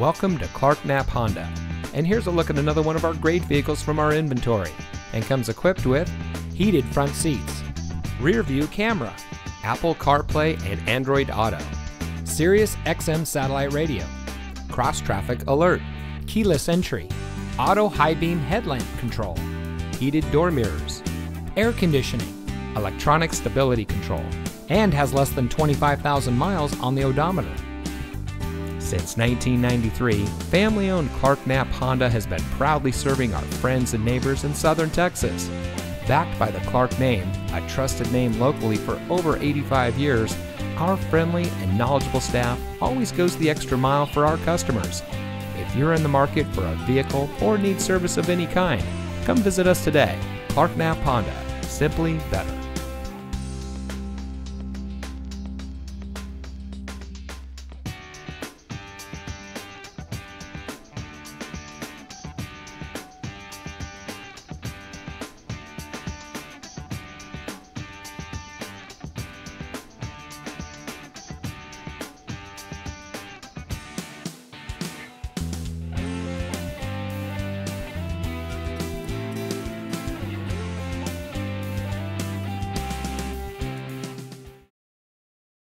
Welcome to Clark Knapp Honda, and here's a look at another one of our great vehicles from our inventory, and comes equipped with heated front seats, rear view camera, Apple CarPlay and Android Auto, Sirius XM satellite radio, cross traffic alert, keyless entry, auto high beam headlamp control, heated door mirrors, air conditioning, electronic stability control, and has less than 25,000 miles on the odometer. Since 1993, family-owned Clark Knapp Honda has been proudly serving our friends and neighbors in southern Texas. Backed by the Clark name, a trusted name locally for over 85 years, our friendly and knowledgeable staff always goes the extra mile for our customers. If you're in the market for a vehicle or need service of any kind, come visit us today. Clark Knapp Honda, simply better.